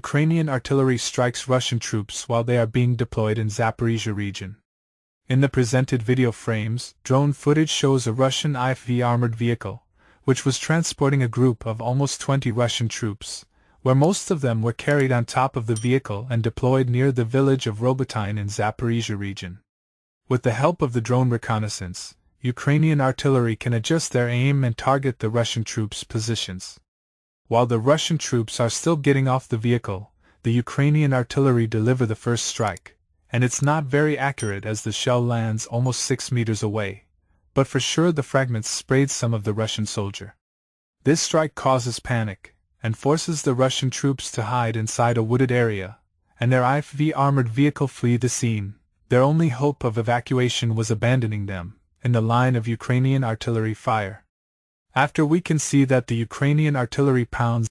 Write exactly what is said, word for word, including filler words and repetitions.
Ukrainian artillery strikes Russian troops while they are being deployed in Zaporizhzhia region. In the presented video frames, drone footage shows a Russian I F V armored vehicle, which was transporting a group of almost twenty Russian troops, where most of them were carried on top of the vehicle and deployed near the village of Robotyne in Zaporizhzhia region. With the help of the drone reconnaissance, Ukrainian artillery can adjust their aim and target the Russian troops' positions. While the Russian troops are still getting off the vehicle, the Ukrainian artillery deliver the first strike, and it's not very accurate as the shell lands almost six meters away, but for sure the fragments sprayed some of the Russian soldier. This strike causes panic, and forces the Russian troops to hide inside a wooded area, and their I F V armored vehicle flee the scene. Their only hope of evacuation was abandoning them in the line of Ukrainian artillery fire. After we can see that the Ukrainian artillery pounds